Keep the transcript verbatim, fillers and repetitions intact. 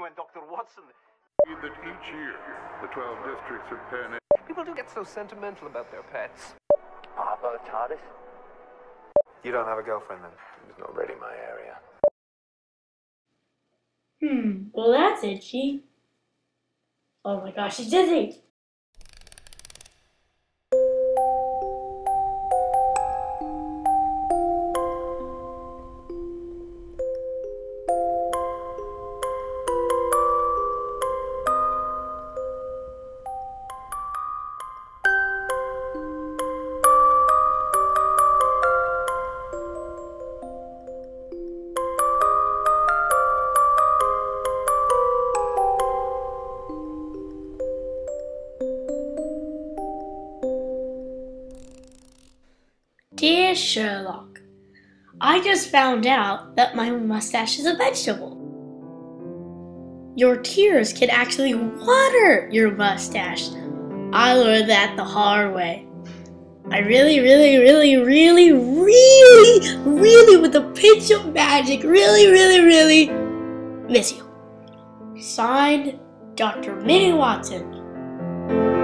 you and Doctor Watson. That each year, the twelve districts of Penn... People do get so sentimental about their pets. Papa TARDIS? You don't have a girlfriend, then? There's nobody in my area. Hmm, well that's it, she... Oh my gosh, she did it! Dear Sherlock, I just found out that my mustache is a vegetable. Your tears can actually water your mustache. I learned that the hard way. I really, really, really, really, really, really, with a pinch of magic, really, really, really miss you. Signed, Doctor Mini Watson.